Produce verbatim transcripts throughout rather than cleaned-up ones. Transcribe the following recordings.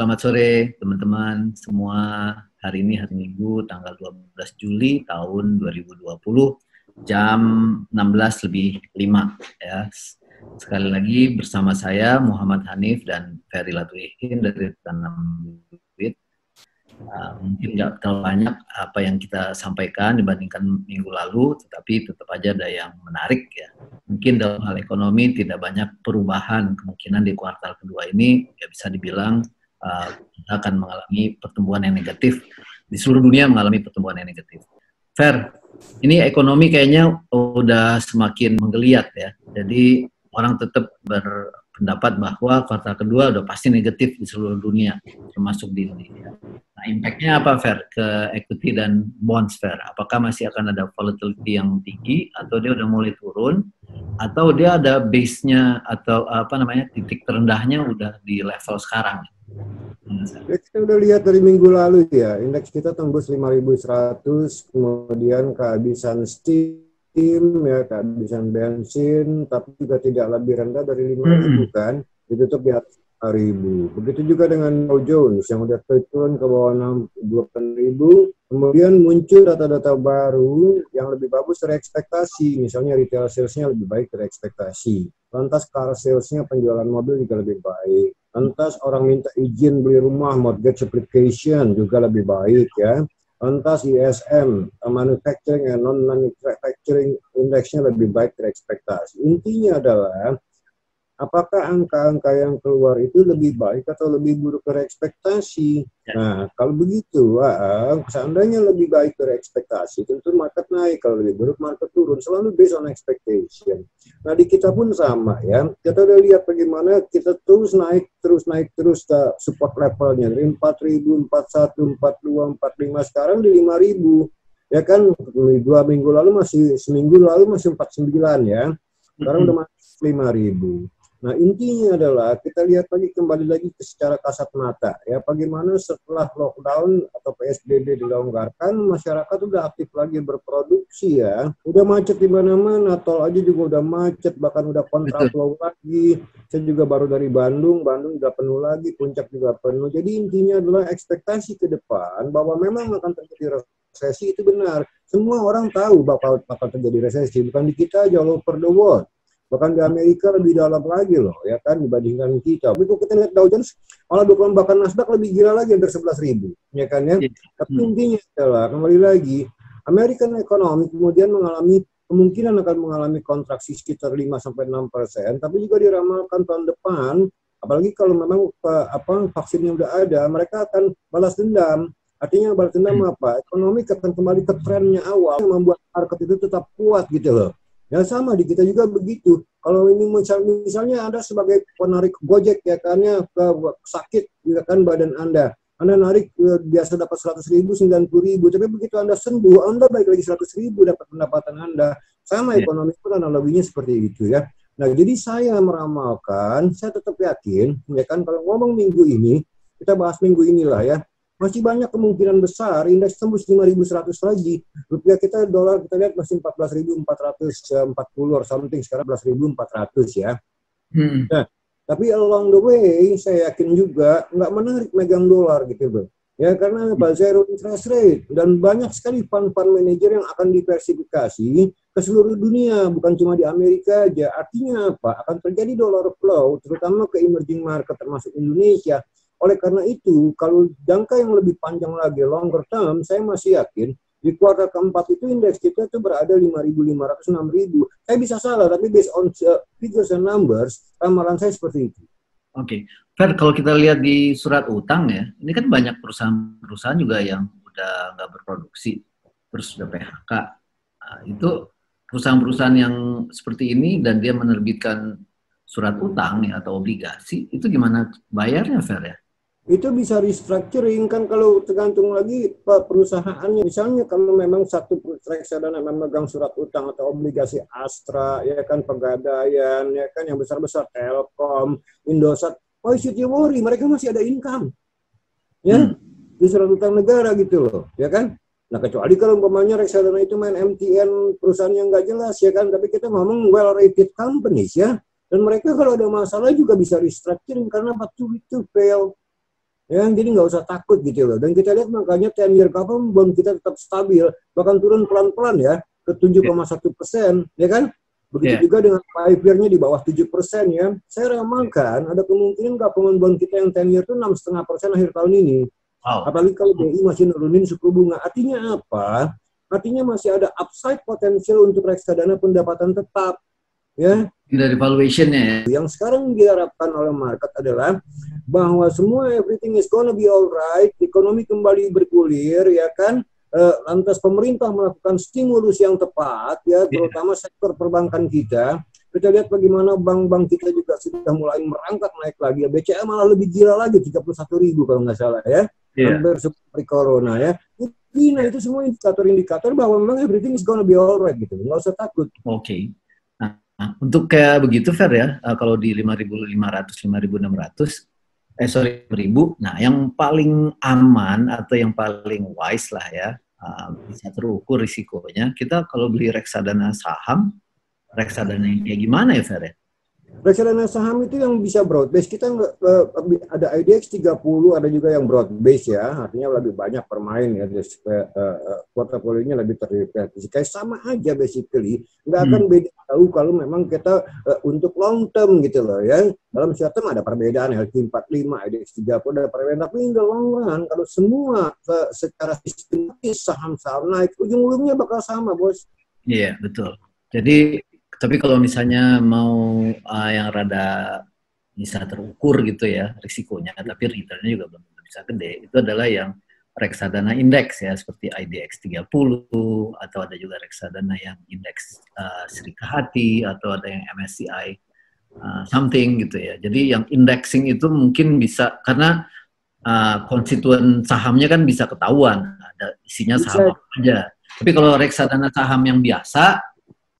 Selamat sore teman-teman semua. Hari ini hari Minggu tanggal dua belas Juli tahun dua ribu dua puluh jam enam belas lebih lima ya. Sekali lagi bersama saya Muhammad Hanif dan Ferry Latuihin dari Tanam Duit. Uh, mungkin nggak terlalu banyak apa yang kita sampaikan dibandingkan minggu lalu, tetapi tetap aja ada yang menarik ya. Mungkin dalam hal ekonomi tidak banyak perubahan, kemungkinan di kuartal kedua ini ya bisa dibilang uh, kita akan mengalami pertumbuhan yang negatif, di seluruh dunia mengalami pertumbuhan yang negatif. Fair, ini ekonomi kayaknya udah semakin menggeliat ya, jadi orang tetap berpendapat bahwa kuartal kedua udah pasti negatif di seluruh dunia, termasuk di Indonesia. Nah, impact-nya apa, Fer? Ke equity dan bonds, Fer? Apakah masih akan ada volatility yang tinggi, atau dia udah mulai turun, atau dia ada base-nya, atau apa namanya, titik terendahnya udah di level sekarang? Nah, kita udah lihat dari minggu lalu ya, indeks kita tembus lima ribu seratus, kemudian kehabisan steam, ya, kehabisan bensin, tapi juga tidak lebih rendah dari lima ribu, kan? Ditutup di atas ribu. Begitu juga dengan Dow Jones yang udah turun ke bawah enam puluh delapan ribu, kemudian muncul data-data baru yang lebih bagus dari ekspektasi, misalnya retail sales-nya lebih baik dari ekspektasi, lantas car sales-nya penjualan mobil juga lebih baik, lantas orang minta izin beli rumah, mortgage application juga lebih baik ya, lantas I S M, manufacturing and non-manufacturing indeksnya lebih baik dari ekspektasi. Intinya adalah apakah angka-angka yang keluar itu lebih baik atau lebih buruk dari ekspektasi? Ya. Nah, kalau begitu, uh, seandainya lebih baik dari ekspektasi, tentu market naik. Kalau lebih buruk, market turun. Selalu based on expectation. Nah, di kita pun sama ya. Kita udah lihat bagaimana kita terus naik, terus naik, terus ke support levelnya. Dari empat ribu, empat puluh satu, empat puluh dua, empat puluh lima, sekarang di lima ribu. Ya kan, dua minggu lalu masih, seminggu lalu masih empat puluh sembilan ya. Sekarang udah masuk lima ribu. Nah, intinya adalah kita lihat lagi kembali lagi ke secara kasat mata ya, bagaimana setelah lockdown atau P S B B dilonggarkan, masyarakat udah aktif lagi berproduksi ya, udah macet di mana-mana, tol aja juga udah macet, bahkan udah kontraflow lagi. Saya juga baru dari Bandung, Bandung udah penuh lagi, Puncak juga penuh. Jadi intinya adalah ekspektasi ke depan bahwa memang akan terjadi resesi itu benar. Semua orang tahu bakal bakal terjadi resesi, bukan di kita aja, all over the world. Bahkan di Amerika lebih dalam lagi loh, ya kan, dibandingkan kita. Tapi kalau kita lihat Dow Jones, malah dua puluh, bahkan Nasdaq lebih gila lagi, hampir sebelas ribu, ya kan ya. Tapi intinya adalah, kembali lagi, American Economy kemudian mengalami, kemungkinan akan mengalami kontraksi sekitar lima sampai enam persen, tapi juga diramalkan tahun depan, apalagi kalau memang apa vaksinnya udah ada, mereka akan balas dendam. Artinya balas dendam apa? Ekonomi akan kembali ke trennya awal, yang membuat market itu tetap kuat gitu loh. Ya sama di kita juga begitu. Kalau ini misalnya Anda sebagai penarik Gojek ya kan ya, sakit ya kan badan Anda. Anda narik biasa dapat seratus ribu, sembilan puluh ribu, tapi begitu Anda sembuh, Anda balik lagi seratus ribu dapat pendapatan Anda. Sama ekonomi pun analoginya seperti itu ya. Nah, jadi saya meramalkan, saya tetap yakin ya kan, kalau ngomong minggu ini, kita bahas minggu inilah ya. Masih banyak kemungkinan besar indeks tembus lima ribu seratus lagi. Rupiah kita, dolar kita lihat masih empat belas ribu empat ratus empat puluh or something, sekarang empat belas ribu empat ratus ya. Hmm. Nah, tapi along the way saya yakin juga nggak menarik megang dolar gitu, Bro. Ya karena apa? Zero interest rate dan banyak sekali fund-fund manager yang akan diversifikasi ke seluruh dunia, bukan cuma di Amerika aja. Artinya apa? Akan terjadi dollar flow terutama ke emerging market termasuk Indonesia. Oleh karena itu, kalau jangka yang lebih panjang lagi, longer term, saya masih yakin, di kuartal keempat itu indeks kita itu berada lima ribu lima ratus, enam ribu. Saya bisa salah, tapi based on uh, figures and numbers, ramalan saya seperti itu. Oke, okay. Fer, kalau kita lihat di surat utang ya, ini kan banyak perusahaan-perusahaan juga yang udah nggak berproduksi, terus udah P H K. Nah, itu perusahaan-perusahaan yang seperti ini dan dia menerbitkan surat utang ya, atau obligasi, itu gimana bayarnya, Fer ya? Itu bisa restructuring kan, kalau tergantung lagi perusahaannya. Misalnya kalau memang satu reksadana memegang surat utang atau obligasi Astra ya kan, Pegadaian ya kan, yang besar-besar Telkom, Indosat, why should you worry, mereka masih ada income ya hmm. di surat utang negara gitu loh ya kan. Nah, kecuali kalau umpamanya reksadana itu main M T N, perusahaan yang nggak jelas ya kan, tapi kita ngomong well rated companies ya, dan mereka kalau ada masalah juga bisa restructuring karena apa, too big to fail. Ya, jadi nggak usah takut gitu loh. Dan kita lihat makanya ten year cover bond kita tetap stabil, bahkan turun pelan-pelan ya ke tujuh koma satu persen, ya kan? Begitu yeah. juga dengan five year-nya di bawah tujuh persen ya. Saya ramalkan ada kemungkinan gabungan bond kita yang ten year itu enam koma lima persen akhir tahun ini. Wow. Apalagi kalau B I masih nurunin suku bunga. Artinya apa? Artinya masih ada upside potensial untuk reksadana pendapatan tetap. Ya. Dari valuation-nya ya. Yang sekarang diharapkan oleh market adalah bahwa semua everything is gonna be alright, ekonomi kembali bergulir, ya kan? E, lantas pemerintah melakukan stimulus yang tepat, ya, terutama yeah. sektor perbankan kita. Kita lihat bagaimana bank-bank kita juga sudah mulai merangkak naik lagi. B C A malah lebih gila lagi, tiga puluh satu ribu kalau nggak salah ya, yeah. hampir seperti corona ya. Jadi, nah itu semua indikator-indikator bahwa memang everything is gonna be alright gitu, nggak usah takut. Oke. Okay. Nah, untuk kayak begitu fair ya, kalau di lima ribu lima ratus, lima ribu enam ratus, eh sorry seribu, nah yang paling aman atau yang paling wise lah ya, bisa terukur risikonya, kita kalau beli reksadana saham, reksadana yang kayak gimana ya fair ya? Reksadana saham itu yang bisa broad base, kita ada I D X tiga puluh, ada juga yang broad base ya, artinya lebih banyak permain ya, portofolionya lebih terdiversifikasi, sama aja basically, nggak akan hmm. beda tahu kalau memang kita uh, untuk long term gitu loh ya. Dalam short term ada perbedaan, L Q forty-five, I D X tiga puluh ada perbedaan, tapi in the long run kalau semua uh, secara sistematis saham-saham naik, ujung-ujungnya bakal sama bos. Iya yeah, betul. Jadi tapi kalau misalnya mau uh, yang rada bisa terukur gitu ya risikonya, tapi returnnya juga belum bisa gede, itu adalah yang reksadana indeks ya, seperti I D X tiga puluh, atau ada juga reksadana yang indeks uh, Sri Kehati, atau ada yang M S C I uh, something gitu ya. Jadi yang indexing itu mungkin bisa, karena uh, konstituen sahamnya kan bisa ketahuan, ada isinya saham apa aja. Tapi kalau reksadana saham yang biasa,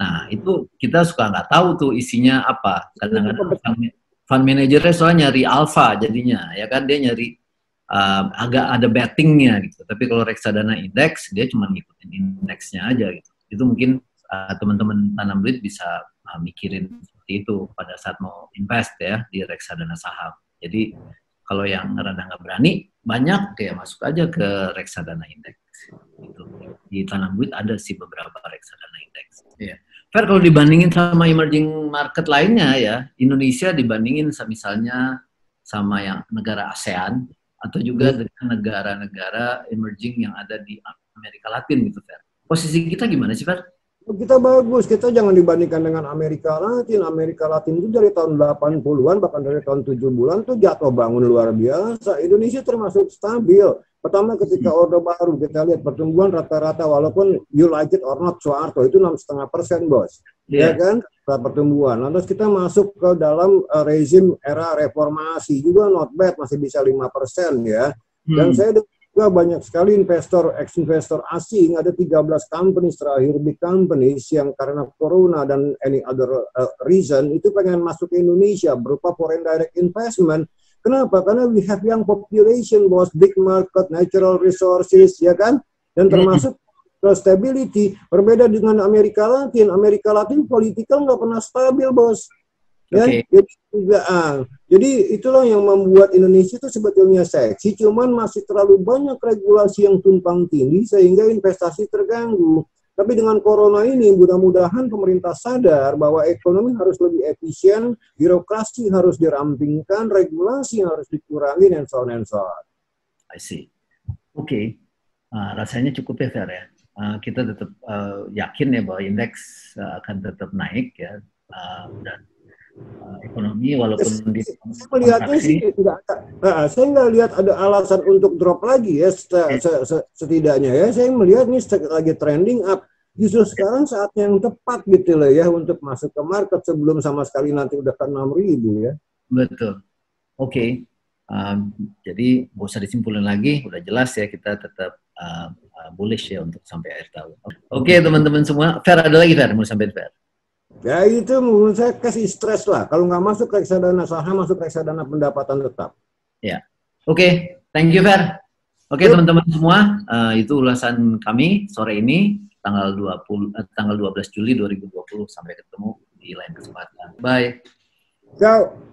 nah itu kita suka nggak tahu tuh isinya apa. Kadang-kadang fund manajernya soalnya nyari alfa jadinya, ya kan, dia nyari Um, agak ada bettingnya gitu, tapi kalau reksadana indeks dia cuma ngikutin indeksnya aja gitu. Itu mungkin uh, teman-teman tanam duit bisa uh, mikirin seperti itu pada saat mau invest ya di reksadana saham. Jadi kalau yang rada nggak berani banyak ya masuk aja ke reksadana indeks. Gitu. Di tanam duit ada sih beberapa reksadana indeks. Yeah. Fair, kalau dibandingin sama emerging market lainnya ya, Indonesia dibandingin sama, misalnya sama yang negara ASEAN, atau juga dengan negara-negara emerging yang ada di Amerika Latin gitu, Fer. Posisi kita gimana sih, Fer? Kita bagus, kita jangan dibandingkan dengan Amerika Latin. Amerika Latin itu dari tahun delapan puluhan, bahkan dari tahun tujuh bulan tuh jatuh bangun luar biasa. Indonesia termasuk stabil. Pertama ketika Ordo Baru, kita lihat pertumbuhan rata-rata, walaupun you like it or not, Soeharto itu enam koma lima persen, bos. Yeah. Ya kan? Pertumbuhan. Lantas kita masuk ke dalam uh, rezim era reformasi juga not bad, masih bisa lima persen ya. Hmm. Dan saya juga banyak sekali investor, ex-investor asing, ada tiga belas companies terakhir, big companies yang karena corona dan any other uh, reason, itu pengen masuk ke Indonesia berupa foreign direct investment. Kenapa? Karena we have young population, bos, big market, natural resources, ya kan? Dan termasuk hmm. stability, berbeda dengan Amerika Latin. Amerika Latin politikal nggak pernah stabil, bos. Ya? Okay. Jadi juga, ah. jadi itulah yang membuat Indonesia itu sebetulnya seksi, cuman masih terlalu banyak regulasi yang tumpang tindih sehingga investasi terganggu. Tapi dengan corona ini, mudah-mudahan pemerintah sadar bahwa ekonomi harus lebih efisien, birokrasi harus dirampingkan, regulasi harus dikurangi, dan so on and so on. I see. Oke, okay. uh, rasanya cukup ya, Fer, ya. Uh, kita tetap uh, yakin ya bahwa indeks uh, akan tetap naik ya, uh, dan uh, ekonomi walaupun di saya melihatnya sih tidak, nah, saya nggak lihat ada alasan untuk drop lagi ya, set, set, set, setidaknya ya saya melihat nih lagi trending up, justru sekarang saatnya yang tepat gitu loh ya untuk masuk ke market sebelum sama sekali nanti udah ke enam ribu ya. Betul. Oke. Okay. Um, jadi nggak usah disimpulin lagi, udah jelas ya, kita tetap uh, uh, bullish ya untuk sampai akhir tahun. Oke, okay, teman-teman semua, Fer ada lagi Fer, mau sampai Fer? Ya itu menurut saya kasih stres lah, kalau nggak masuk reksadana saham, masuk reksadana pendapatan tetap. Ya, oke, okay. Thank you Fer. Oke, okay, teman-teman semua, uh, itu ulasan kami sore ini, tanggal dua puluh, uh, tanggal dua belas Juli dua ribu dua puluh, sampai ketemu di lain kesempatan. Bye. Ciao.